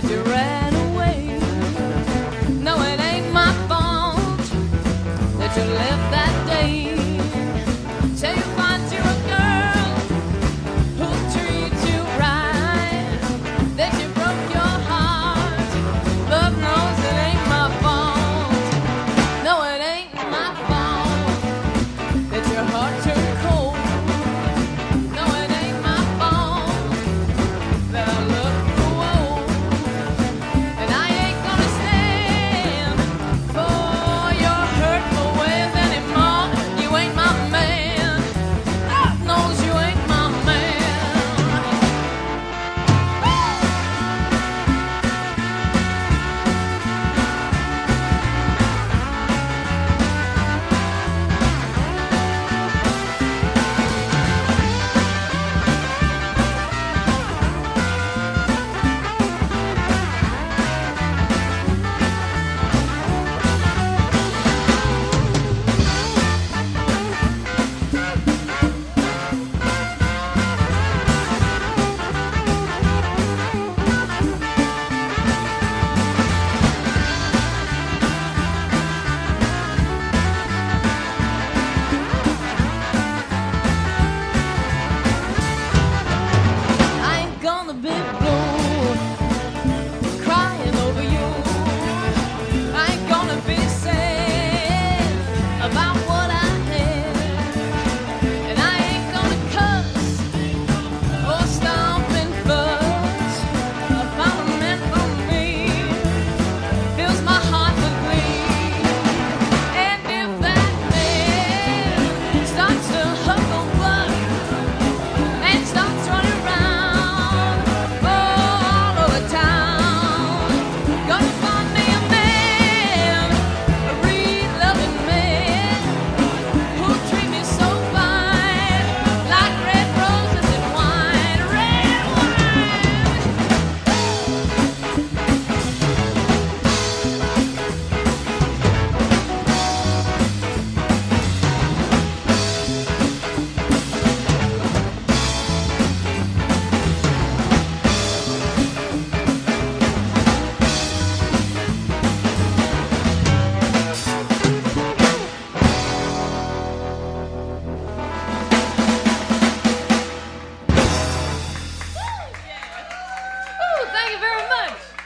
that you ran away. No, it ain't my fault that you left that day. Till you find you a girl who'll treat you right, that you broke your heart. Love knows it ain't my fault. No, it ain't my fault that your heart turned cold. Thank you very much.